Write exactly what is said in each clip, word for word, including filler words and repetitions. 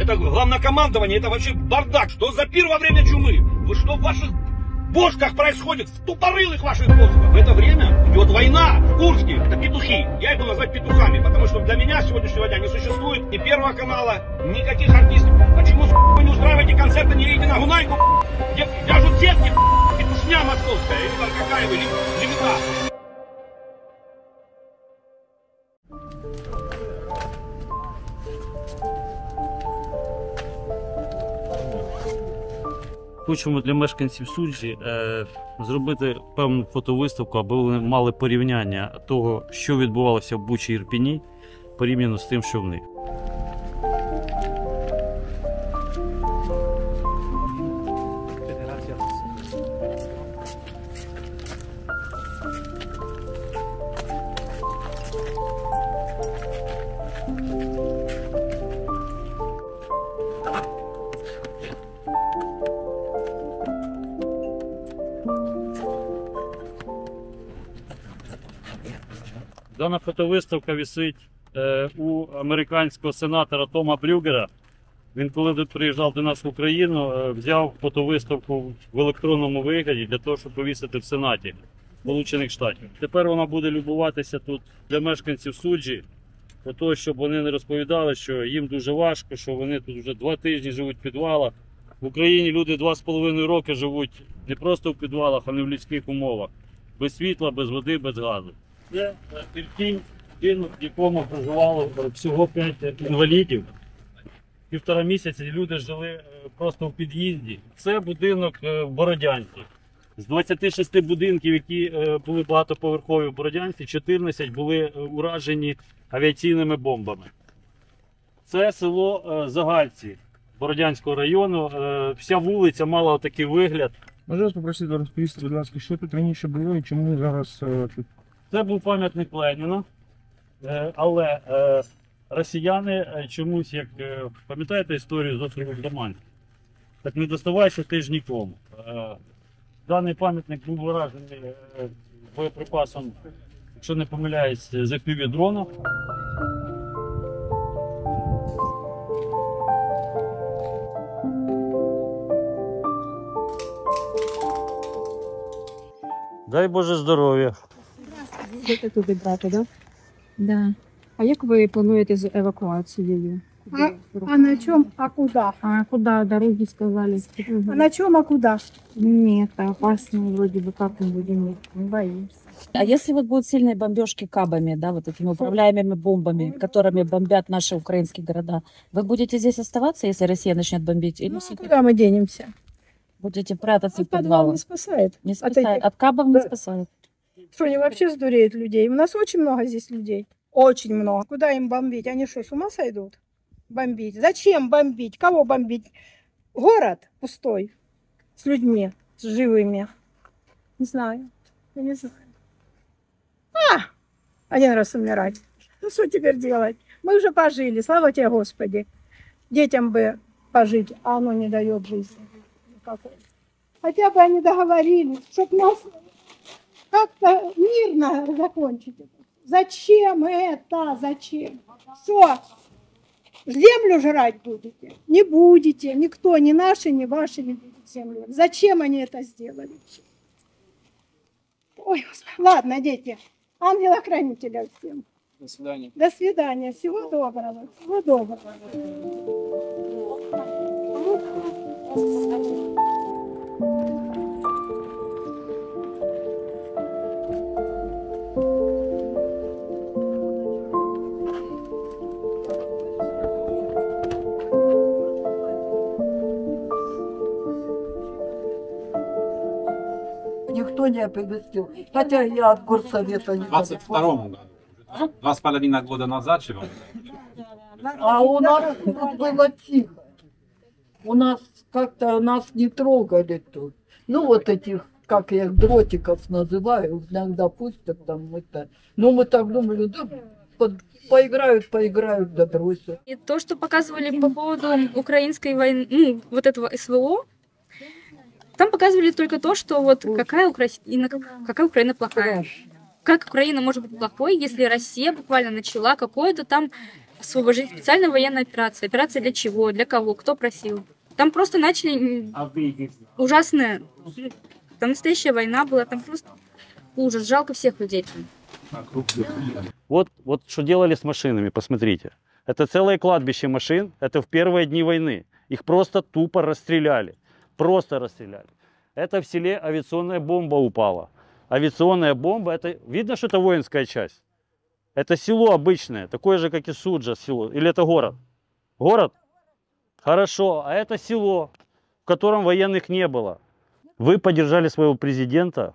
Это главнокомандование, это вообще бардак. Что за пир во время чумы? Вы что в ваших бошках происходит? В тупорылых ваших бошках. В это время идет война в Курске. Это петухи. Я их буду называть петухами, потому что для меня сегодняшнего дня не существует ни Первого канала, никаких артистов. Почему, с***, вы не устраиваете концерты, не едете на Гунайку, где вяжут сетки, петушня московская, или там какая вы, левита. Хочемо для мешканців Суджі е, зробити певну фотовиставку, аби вони мали порівняння того, що відбувалося в Бучі і Ірпіні, порівняно з тим, що в них. Дана фотовиставка висить е, у американського сенатора Тома Брюгера. Він, коли приїжджав до нас в Україну, е, взяв фотовиставку в електронному вигляді для того, щоб повісити в Сенаті Сполучених Штатів. Тепер вона буде любуватися тут для мешканців Суджі, для того, щоб вони не розповідали, що їм дуже важко, що вони тут вже два тижні живуть в підвалах. В Україні люди два з половиною роки живуть не просто в підвалах, а не в людських умовах. Без світла, без води, без газу. Це Ірпінь, в якому проживало всього п'ять інвалідів. Півтора місяця люди жили просто в під'їзді. Це будинок в Бородянці. З двадцяти шести будинків, які були багатоповерхові в Бородянці, чотирнадцять були уражені авіаційними бомбами. Це село Загальці Бородянського району. Вся вулиця мала отакий вигляд. Можу вас попросити розповісти, будь ласка, що тут раніше було і чому зараз тут? Це був пам'ятник Леніна, але росіяни чомусь, як пам'ятаєте історію з острову Даманськ, так не доставайся ти ж нікому. Даний пам'ятник був вражений боєприпасом, якщо не помиляюсь, з еф пі ві-дрона. Дай Боже здоров'я. Будете туди брати, да? Да. А як ви плануєте з евакуацією? А, а на чому, а куди? А куди, дороги сказали. А на чому, а куди? Нет, опасно, вроде бы как мы будем, не боимся. А если вот будут сильные бомбежки кабами, да, вот этими управляемыми бомбами, которыми бомбят наши украинские города, вы будете здесь оставаться, если Россия начнет бомбить? Или ну, а куда мы денемся? Будете прятаться а в подвалах? Не спасает. Не спасает. От, этих... От кабов не да. спасает. Что, они вообще сдуреют людей? У нас очень много здесь людей. Очень много. Куда им бомбить? Они что, с ума сойдут? Бомбить? Зачем бомбить? Кого бомбить? Город пустой. С людьми. С живыми. Не знаю. Я не знаю. А! Один раз умирать. Ну что теперь делать? Мы уже пожили. Слава тебе, Господи. Детям бы пожить, а оно не дает жизни. Хотя бы они договорились, чтоб нас... Как-то мирно закончить. Зачем это? Зачем? Все. Землю жрать будете? Не будете. Никто, ни наши, ни ваши не будет землю. Зачем они это сделали? Ой, ладно, дети. Ангела-хранителя всем. До свидания. До свидания. Всего доброго. Всего доброго. Не пригласил. Хотя я от горсовета не пригласил. В двадцать втором году. Два с половиной года назад живем. А у нас тут было тихо. У нас как-то нас не трогали тут. Ну вот этих, как я их, дротиков называю, иногда пустят там это. Ну мы так думали, да, под... Поиграют, поиграют, да бросят. И то, что показывали по поводу украинской войны, ну, вот этого СВО, там показывали только то, что вот какая Украина, какая Украина плохая. Как Украина может быть плохой, если Россия буквально начала какое-то там освобождение, специальная военная операция. Операция для чего, для кого, кто просил. Там просто начали ужасные... Там настоящая война была, там просто ужас. Жалко всех людей. Вот, вот что делали с машинами, посмотрите. Это целое кладбище машин, это в первые дни войны. Их просто тупо расстреляли. Просто расстреляли. Это в селе авиационная бомба упала. Авиационная бомба, это видно, что это воинская часть? Это село обычное, такое же, как и Суджа село. Или это город? Город? Хорошо, а это село, в котором военных не было. Вы поддержали своего президента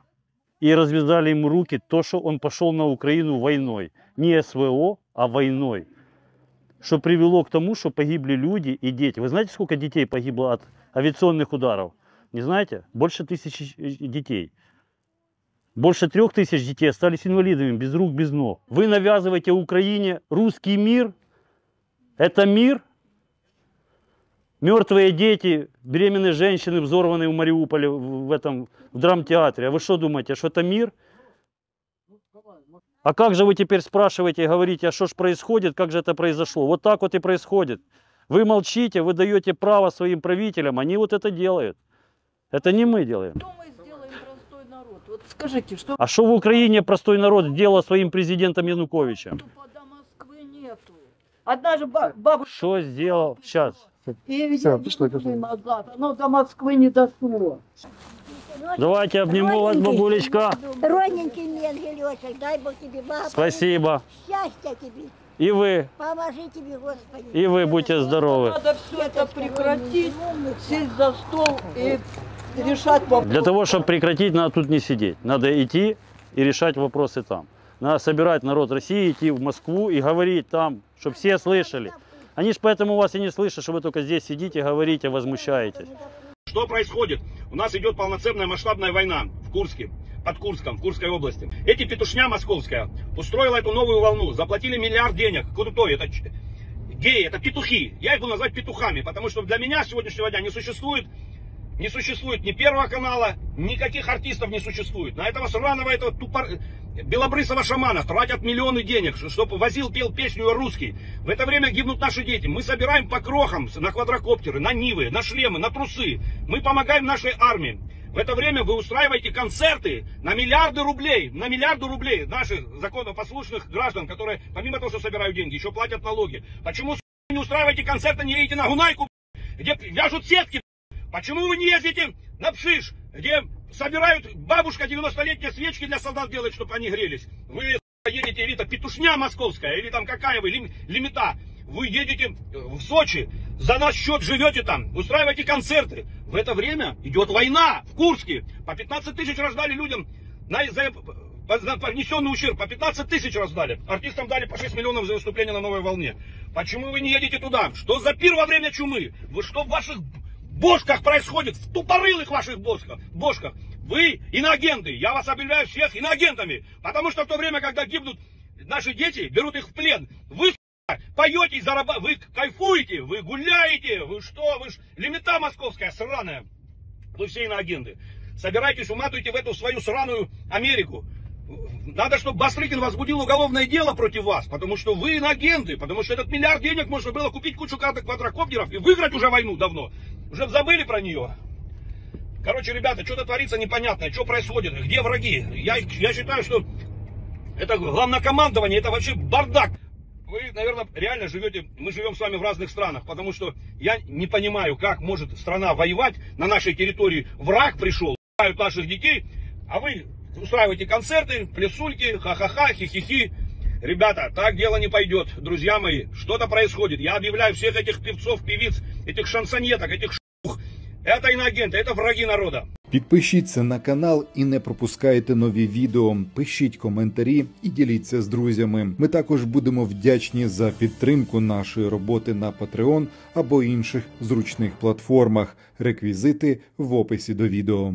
и развязали ему руки, то, что он пошел на Украину войной. Не СВО, а войной. Что привело к тому, что погибли люди и дети. Вы знаете, сколько детей погибло от авиационных ударов? Не знаете? Больше тысячи детей. Больше трех тысяч детей остались инвалидами, без рук, без ног. Вы навязываете Украине русский мир. Это мир. Мертвые дети, беременные женщины, взорванные в Мариуполе, в этом, в драмтеатре. А вы что думаете, что это мир? А как же вы теперь спрашиваете и говорите, а что ж происходит, как же это произошло? Вот так вот и происходит. Вы молчите, вы даете право своим правителям, они вот это делают. Это не мы делаем. Вот скажите, что... А что в Украине простой народ делал своим президентом Януковичем? До Москвы нету. Одна же бабушка... Что сделал? Сейчас. И все, пошло, пошло. Назад. Оно до Москвы не доснуло. Давайте обниму вас, бабулечка. Родненький мне ангелечек, дай Бог тебе, бабушка. Спасибо. Счастья тебе. И вы. Поможи тебе, Господи. И вы будьте здоровы. Надо все это прекратить, сесть за стол и... решать вопросы. Для того, чтобы прекратить, надо тут не сидеть. Надо идти и решать вопросы там. Надо собирать народ России, идти в Москву и говорить там, чтобы все слышали. Они же поэтому вас и не слышат, что вы только здесь сидите, говорите, возмущаетесь. Что происходит? У нас идет полноценная масштабная война в Курске, под Курском, в Курской области. Эти петушня московская устроила эту новую волну, заплатили миллиард денег. Кто это? Геи, это петухи. Я их буду назвать петухами, потому что для меня сегодняшнего дня не существует... Не существует ни Первого канала, никаких артистов не существует. На этого сраного, этого тупор... белобрысого шамана тратят миллионы денег, чтобы возил, пел песню русский. В это время гибнут наши дети. Мы собираем по крохам на квадрокоптеры, на нивы, на шлемы, на трусы. Мы помогаем нашей армии. В это время вы устраиваете концерты на миллиарды рублей, на миллиарды рублей наших законопослушных граждан, которые, помимо того, что собирают деньги, еще платят налоги. Почему, сука, не устраиваете концерты, не едете на Гунайку, где вяжут сетки? Почему вы не ездите на Пшиш, где собирают бабушка девяностолетние свечки для солдат делать, чтобы они грелись? Вы едете, или это петушня московская, или там какая вы, лим, лимита. Вы едете в Сочи, за наш счет живете там, устраиваете концерты. В это время идет война в Курске. По пятнадцать тысяч раздали людям на, за, за понесенный ущерб. По пятнадцать тысяч раздали. Артистам дали по шесть миллионов за выступление на новой волне. Почему вы не едете туда? Что за пир во время чумы? Вы что в ваших... В бошках происходит, в тупорылых ваших бошках, бошках. Вы иноагенты, я вас объявляю всех иноагентами, потому что в то время, когда гибнут наши дети, берут их в плен, вы, сука, поете, зараба... вы кайфуете, вы гуляете, вы что, вы ж лимита московская сраная, вы все иноагенты. Собирайтесь, уматывайте в эту свою сраную Америку. Надо, чтобы Бастрыкин возбудил уголовное дело против вас, потому что вы иноагенты, потому что этот миллиард денег можно было купить кучу квадрокоптеров и выиграть уже войну давно. Уже забыли про нее. Короче, ребята, что-то творится непонятное, что происходит, где враги. Я, я считаю, что это главнокомандование, это вообще бардак. Вы, наверное, реально живете, мы живем с вами в разных странах, потому что я не понимаю, как может страна воевать, на нашей территории враг пришел, убивают наших детей, а вы устраиваете концерты, плясульки, ха-ха-ха, хи-хи-хи. Ребята, так дело не пойдет, друзья мои, что-то происходит. Я объявляю всех этих певцов, певиц, этих шансонеток, этих ш**ух. Это іноагенти, це враги народа. Підпишіться на канал і не пропускайте нові відео. Пишіть коментарі і діліться з друзями. Ми також будемо вдячні за підтримку нашої роботи на Patreon або інших зручних платформах. Реквізити в описі до відео.